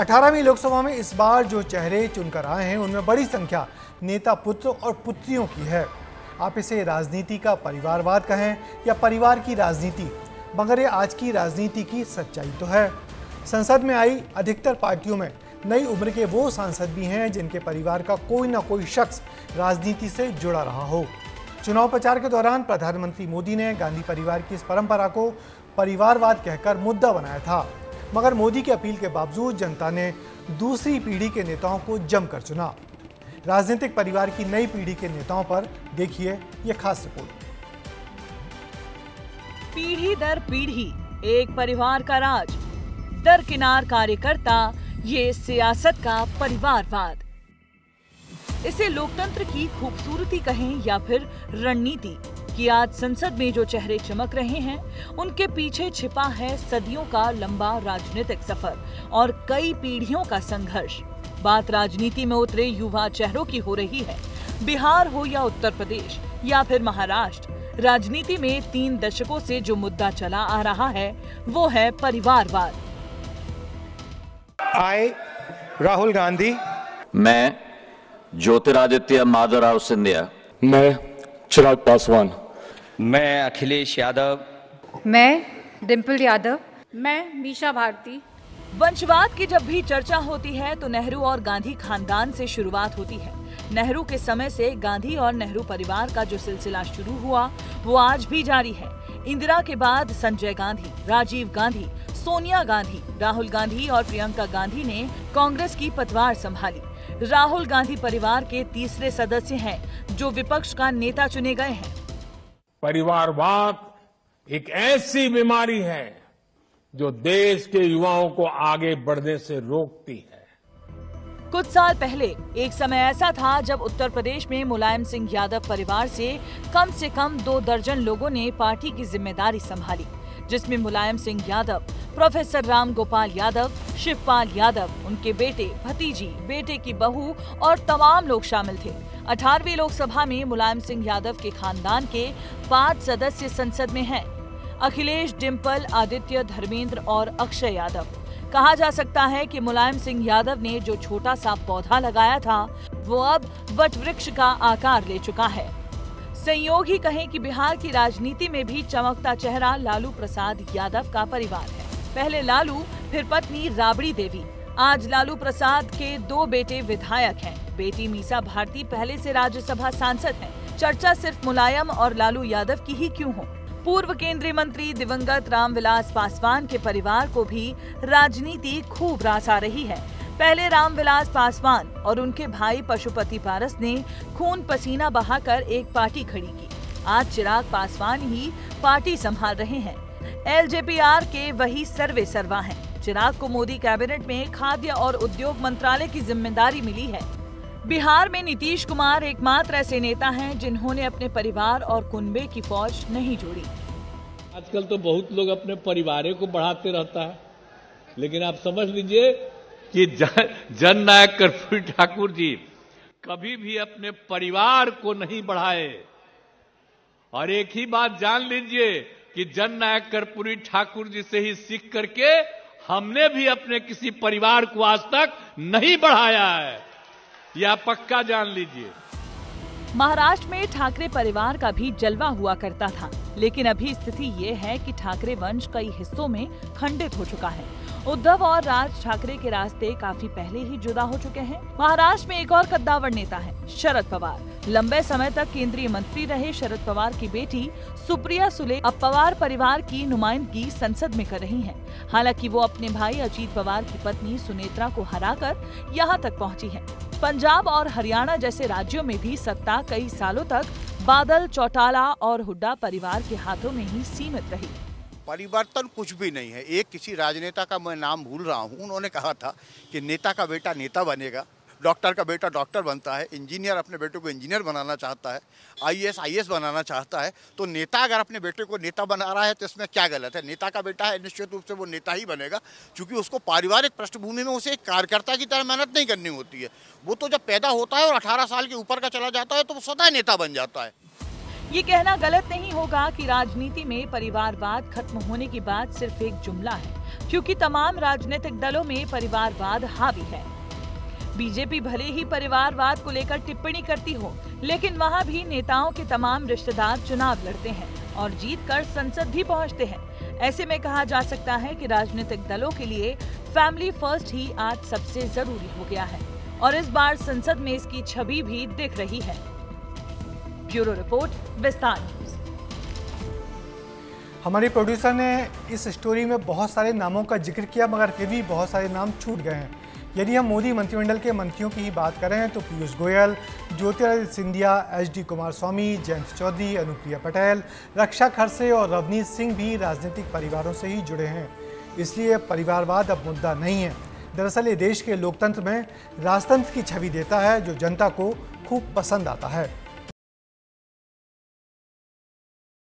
18वीं लोकसभा में इस बार जो चेहरे चुनकर आए हैं उनमें बड़ी संख्या नेता पुत्र और पुत्रियों की है। आप इसे राजनीति का परिवारवाद कहें या परिवार की राजनीति, मगर ये आज की राजनीति की सच्चाई तो है। संसद में आई अधिकतर पार्टियों में नई उम्र के वो सांसद भी हैं जिनके परिवार का कोई ना कोई शख्स राजनीति से जुड़ा रहा हो। चुनाव प्रचार के दौरान प्रधानमंत्री मोदी ने गांधी परिवार की इस परंपरा को परिवारवाद कहकर मुद्दा बनाया था, मगर मोदी की अपील के बावजूद जनता ने दूसरी पीढ़ी के नेताओं को जमकर चुना। राजनीतिक परिवार की नई पीढ़ी के नेताओं पर देखिए ये खास रिपोर्ट। पीढ़ी दर पीढ़ी एक परिवार का राज, दरकिनार कार्यकर्ता, ये सियासत का परिवारवाद। इसे लोकतंत्र की खूबसूरती कहें या फिर रणनीति कि आज संसद में जो चेहरे चमक रहे हैं उनके पीछे छिपा है सदियों का लंबा राजनीतिक सफर और कई पीढ़ियों का संघर्ष। बात राजनीति में उतरे युवा चेहरों की हो रही है। बिहार हो या उत्तर प्रदेश या फिर महाराष्ट्र, राजनीति में 3 दशकों से जो मुद्दा चला आ रहा है वो है परिवारवाद। आई राहुल गांधी, मैं ज्योतिरादित्य माधवराव सिंधिया, मैं चिराग पासवान, मैं अखिलेश यादव, मैं दिंपल यादव, मैं मीसा भारती। वंशवाद की जब भी चर्चा होती है तो नेहरू और गांधी खानदान से शुरुआत होती है। नेहरू के समय से गांधी और नेहरू परिवार का जो सिलसिला शुरू हुआ वो आज भी जारी है। इंदिरा के बाद संजय गांधी, राजीव गांधी, सोनिया गांधी, राहुल गांधी और प्रियंका गांधी ने कांग्रेस की पतवार संभाली। राहुल गांधी परिवार के तीसरे सदस्य हैं जो विपक्ष का नेता चुने गए हैं। परिवारवाद एक ऐसी बीमारी है जो देश के युवाओं को आगे बढ़ने से रोकती है। कुछ साल पहले एक समय ऐसा था जब उत्तर प्रदेश में मुलायम सिंह यादव परिवार से कम 2 दर्जन लोगों ने पार्टी की जिम्मेदारी संभाली, जिसमें मुलायम सिंह यादव, प्रोफेसर राम गोपाल यादव, शिवपाल यादव, उनके बेटे, भतीजी, बेटे की बहू और तमाम लोग शामिल थे। 18वीं लोकसभा में मुलायम सिंह यादव के खानदान के 5 सदस्य संसद में हैं: अखिलेश, डिंपल, आदित्य, धर्मेंद्र और अक्षय यादव। कहा जा सकता है कि मुलायम सिंह यादव ने जो छोटा सा पौधा लगाया था वो अब वटवृक्ष का आकार ले चुका है। संयोग ही कहें कि बिहार की राजनीति में भी चमकता चेहरा लालू प्रसाद यादव का परिवार है। पहले लालू, फिर पत्नी राबड़ी देवी। आज लालू प्रसाद के 2 बेटे विधायक हैं। बेटी मीसा भारती पहले से राज्यसभा सांसद हैं। चर्चा सिर्फ मुलायम और लालू यादव की ही क्यों हो? पूर्व केंद्रीय मंत्री दिवंगत रामविलास पासवान के परिवार को भी राजनीति खूब रास आ रही है। पहले रामविलास पासवान और उनके भाई पशुपति पारस ने खून पसीना बहाकर एक पार्टी खड़ी की। आज चिराग पासवान ही पार्टी संभाल रहे हैं। एलजेपीआर के वही सर्वे सर्वा हैं। चिराग को मोदी कैबिनेट में खाद्य और उद्योग मंत्रालय की जिम्मेदारी मिली है। बिहार में नीतीश कुमार एकमात्र ऐसे नेता हैं जिन्होंने अपने परिवार और कुनबे की फौज नहीं जोड़ी। आजकल तो बहुत लोग अपने परिवार को बढ़ाते रहता है, लेकिन आप समझ लीजिए कि जननायक कर्पूरी ठाकुर जी कभी भी अपने परिवार को नहीं बढ़ाए। और एक ही बात जान लीजिए कि जननायक कर्पूरी ठाकुर जी से ही सीख करके हमने भी अपने किसी परिवार को आज तक नहीं बढ़ाया है, यह पक्का जान लीजिए। महाराष्ट्र में ठाकरे परिवार का भी जलवा हुआ करता था, लेकिन अभी स्थिति ये है कि ठाकरे वंश कई हिस्सों में खंडित हो चुका है। उद्धव और राज ठाकरे के रास्ते काफी पहले ही जुदा हो चुके हैं। महाराष्ट्र में एक और कद्दावर नेता है शरद पवार। लंबे समय तक केंद्रीय मंत्री रहे शरद पवार की बेटी सुप्रिया सुले अब पवार परिवार की नुमाइंदगी संसद में कर रही है। हालांकि वो अपने भाई अजीत पवार की पत्नी सुनेत्रा को हराकर यहाँ तक पहुँची है। पंजाब और हरियाणा जैसे राज्यों में भी सत्ता कई सालों तक बादल, चौटाला और हुड्डा परिवार के हाथों में ही सीमित रही। परिवर्तन कुछ भी नहीं है। एक किसी राजनेता का मैं नाम भूल रहा हूँ, उन्होंने कहा था कि नेता का बेटा नेता बनेगा, डॉक्टर का बेटा डॉक्टर बनता है, इंजीनियर अपने बेटे को इंजीनियर बनाना चाहता है, आईएएस बनाना चाहता है। तो नेता अगर अपने बेटे को नेता बना रहा है तो इसमें क्या गलत है? नेता का बेटा है, निश्चित रूप से वो नेता ही बनेगा, क्योंकि उसको पारिवारिक पृष्ठभूमि में उसे एक कार्यकर्ता की तरह मेहनत नहीं करनी होती है। वो तो जब पैदा होता है और 18 साल के ऊपर का चला जाता है तो वो सदा नेता बन जाता है। ये कहना गलत नहीं होगा कि राजनीति में परिवारवाद खत्म होने की बात सिर्फ एक जुमला है, क्योंकि तमाम राजनीतिक दलों में परिवारवाद हावी है। बीजेपी भले ही परिवारवाद को लेकर टिप्पणी करती हो, लेकिन वहाँ भी नेताओं के तमाम रिश्तेदार चुनाव लड़ते हैं और जीत कर संसद भी पहुँचते हैं। ऐसे में कहा जा सकता है कि राजनीतिक दलों के लिए फैमिली फर्स्ट ही आज सबसे जरूरी हो गया है और इस बार संसद में इसकी छवि भी दिख रही है। Bureau report, Vistaar news. हमारी प्रोड्यूसर ने इस स्टोरी में बहुत सारे नामों का जिक्र किया, मगर फिर भी बहुत सारे नाम छूट गए हैं। यदि हम मोदी मंत्रिमंडल के मंत्रियों की ही बात करें तो पीयूष गोयल, ज्योतिरादित्य सिंधिया, एचडी कुमार स्वामी, जयंत चौधरी, अनुप्रिया पटेल, रक्षा खड़से और रवनीत सिंह भी राजनीतिक परिवारों से ही जुड़े हैं। इसलिए परिवारवाद अब मुद्दा नहीं है। दरअसल ये देश के लोकतंत्र में राजतंत्र की छवि देता है, जो जनता को खूब पसंद आता है।